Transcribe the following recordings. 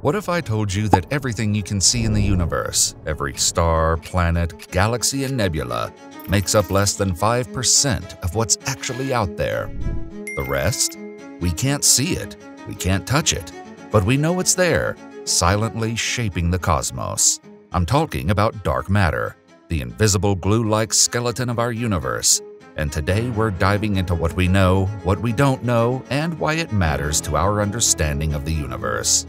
What if I told you that everything you can see in the universe, every star, planet, galaxy, and nebula, makes up less than 5% of what's actually out there? The rest? We can't see it, we can't touch it, but we know it's there, silently shaping the cosmos. I'm talking about dark matter, the invisible glue-like skeleton of our universe. And today we're diving into what we know, what we don't know, and why it matters to our understanding of the universe.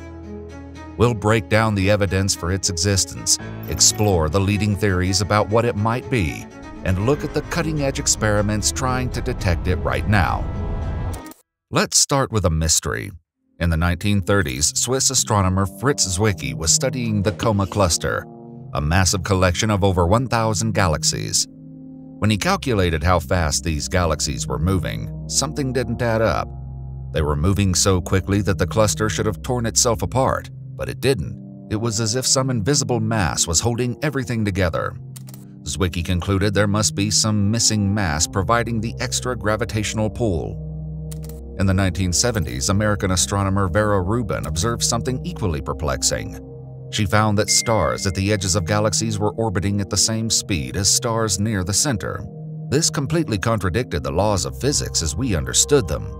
We'll break down the evidence for its existence, explore the leading theories about what it might be, and look at the cutting-edge experiments trying to detect it right now. Let's start with a mystery. In the 1930s, Swiss astronomer Fritz Zwicky was studying the Coma Cluster, a massive collection of over 1,000 galaxies. When he calculated how fast these galaxies were moving, something didn't add up. They were moving so quickly that the cluster should have torn itself apart, but it didn't. It was as if some invisible mass was holding everything together. Zwicky concluded there must be some missing mass providing the extra gravitational pull. In the 1970s, American astronomer Vera Rubin observed something equally perplexing. She found that stars at the edges of galaxies were orbiting at the same speed as stars near the center. This completely contradicted the laws of physics as we understood them.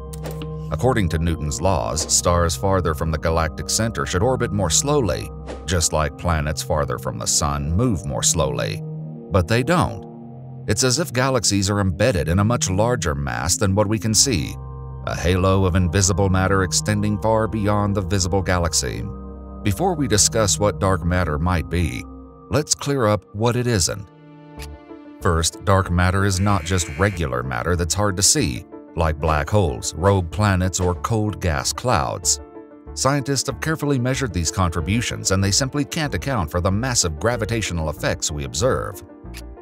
According to Newton's laws, stars farther from the galactic center should orbit more slowly, just like planets farther from the sun move more slowly. But they don't. It's as if galaxies are embedded in a much larger mass than what we can see, a halo of invisible matter extending far beyond the visible galaxy. Before we discuss what dark matter might be, let's clear up what it isn't. First, dark matter is not just regular matter that's hard to see, like black holes, rogue planets, or cold gas clouds. Scientists have carefully measured these contributions, and they simply can't account for the massive gravitational effects we observe.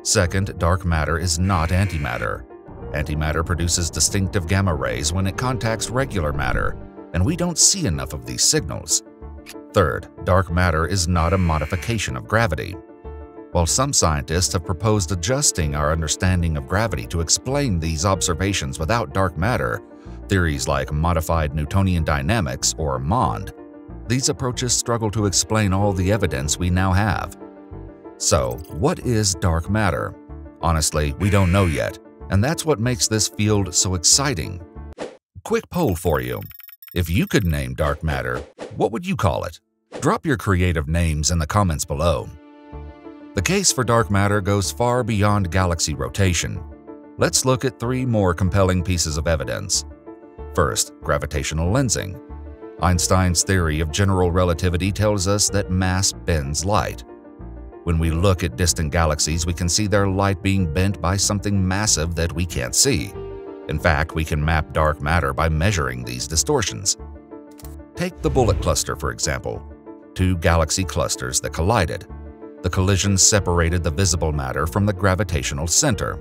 Second, dark matter is not antimatter. Antimatter produces distinctive gamma rays when it contacts regular matter, and we don't see enough of these signals. Third, dark matter is not a modification of gravity. While some scientists have proposed adjusting our understanding of gravity to explain these observations without dark matter, theories like Modified Newtonian Dynamics, or MOND, these approaches struggle to explain all the evidence we now have. So, what is dark matter? Honestly, we don't know yet, and that's what makes this field so exciting. Quick poll for you. If you could name dark matter, what would you call it? Drop your creative names in the comments below. The case for dark matter goes far beyond galaxy rotation. Let's look at three more compelling pieces of evidence. First, gravitational lensing. Einstein's theory of general relativity tells us that mass bends light. When we look at distant galaxies, we can see their light being bent by something massive that we can't see. In fact, we can map dark matter by measuring these distortions. Take the Bullet Cluster, for example, two galaxy clusters that collided. The collision separated the visible matter from the gravitational center.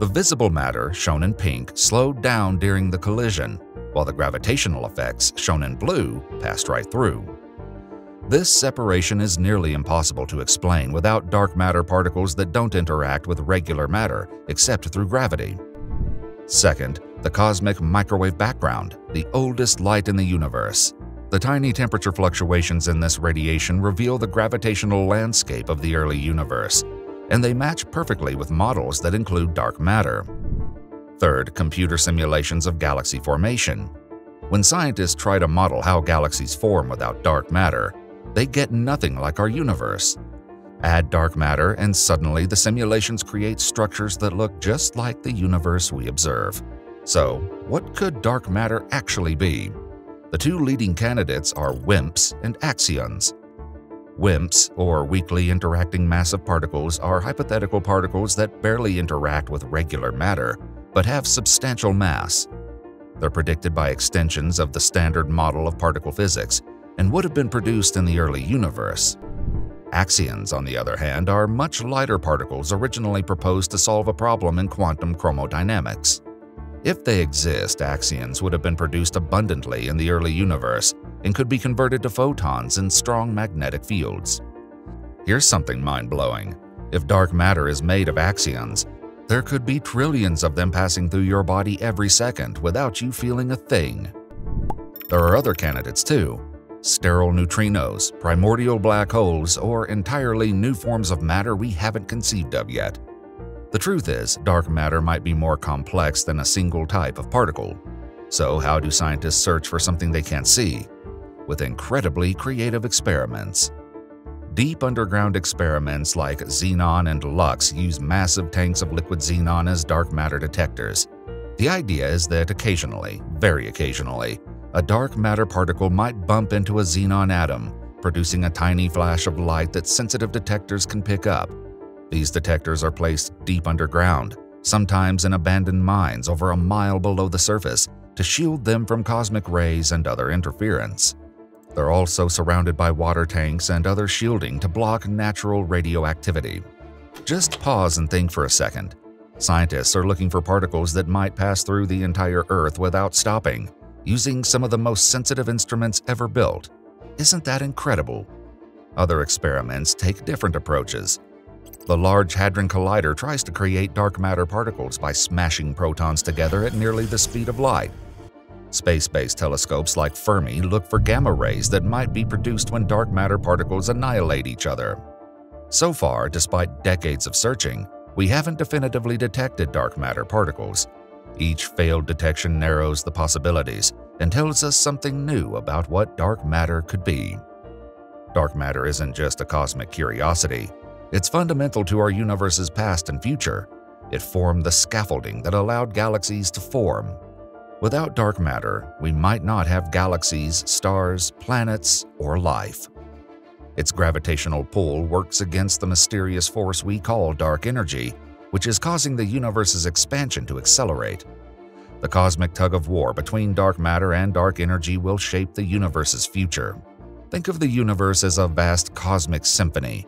The visible matter, shown in pink, slowed down during the collision, while the gravitational effects, shown in blue, passed right through. This separation is nearly impossible to explain without dark matter particles that don't interact with regular matter except through gravity. Second, the cosmic microwave background, the oldest light in the universe. The tiny temperature fluctuations in this radiation reveal the gravitational landscape of the early universe, and they match perfectly with models that include dark matter. Third, computer simulations of galaxy formation. When scientists try to model how galaxies form without dark matter, they get nothing like our universe. Add dark matter, and suddenly the simulations create structures that look just like the universe we observe. So, what could dark matter actually be? The two leading candidates are WIMPs and axions. WIMPs, or weakly interacting massive particles, are hypothetical particles that barely interact with regular matter, but have substantial mass. They're predicted by extensions of the standard model of particle physics, and would have been produced in the early universe. Axions, on the other hand, are much lighter particles originally proposed to solve a problem in quantum chromodynamics. If they exist, axions would have been produced abundantly in the early universe and could be converted to photons in strong magnetic fields. Here's something mind-blowing. If dark matter is made of axions, there could be trillions of them passing through your body every second without you feeling a thing. There are other candidates too. sterile neutrinos, primordial black holes, or entirely new forms of matter we haven't conceived of yet. The truth is, dark matter might be more complex than a single type of particle. So how do scientists search for something they can't see? With incredibly creative experiments. Deep underground experiments like Xenon and LUX use massive tanks of liquid xenon as dark matter detectors. The idea is that occasionally, very occasionally, a dark matter particle might bump into a xenon atom, producing a tiny flash of light that sensitive detectors can pick up. These detectors are placed deep underground, sometimes in abandoned mines over a mile below the surface, to shield them from cosmic rays and other interference. They're also surrounded by water tanks and other shielding to block natural radioactivity. Just pause and think for a second. Scientists are looking for particles that might pass through the entire Earth without stopping, using some of the most sensitive instruments ever built. Isn't that incredible? Other experiments take different approaches. The Large Hadron Collider tries to create dark matter particles by smashing protons together at nearly the speed of light. Space-based telescopes like Fermi look for gamma rays that might be produced when dark matter particles annihilate each other. So far, despite decades of searching, we haven't definitively detected dark matter particles. Each failed detection narrows the possibilities and tells us something new about what dark matter could be. Dark matter isn't just a cosmic curiosity. It's fundamental to our universe's past and future. It formed the scaffolding that allowed galaxies to form. Without dark matter, we might not have galaxies, stars, planets, or life. Its gravitational pull works against the mysterious force we call dark energy, which is causing the universe's expansion to accelerate. The cosmic tug-of-war between dark matter and dark energy will shape the universe's future. Think of the universe as a vast cosmic symphony.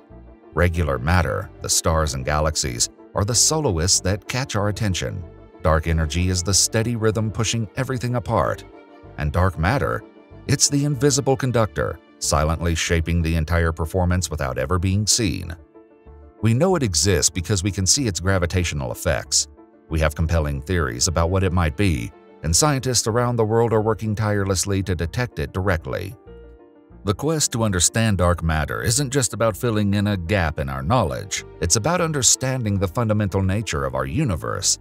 Regular matter, the stars and galaxies, are the soloists that catch our attention. Dark energy is the steady rhythm pushing everything apart. And dark matter, it's the invisible conductor, silently shaping the entire performance without ever being seen. We know it exists because we can see its gravitational effects. We have compelling theories about what it might be, and scientists around the world are working tirelessly to detect it directly. The quest to understand dark matter isn't just about filling in a gap in our knowledge. It's about understanding the fundamental nature of our universe.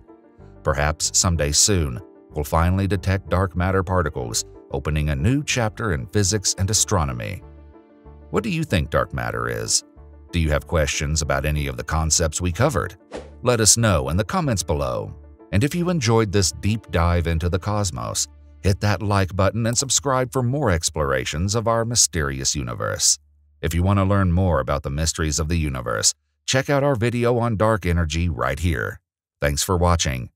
Perhaps someday soon, we'll finally detect dark matter particles, opening a new chapter in physics and astronomy. What do you think dark matter is? Do you have questions about any of the concepts we covered? Let us know in the comments below. And if you enjoyed this deep dive into the cosmos, hit that like button and subscribe for more explorations of our mysterious universe. If you want to learn more about the mysteries of the universe, check out our video on dark energy right here. Thanks for watching.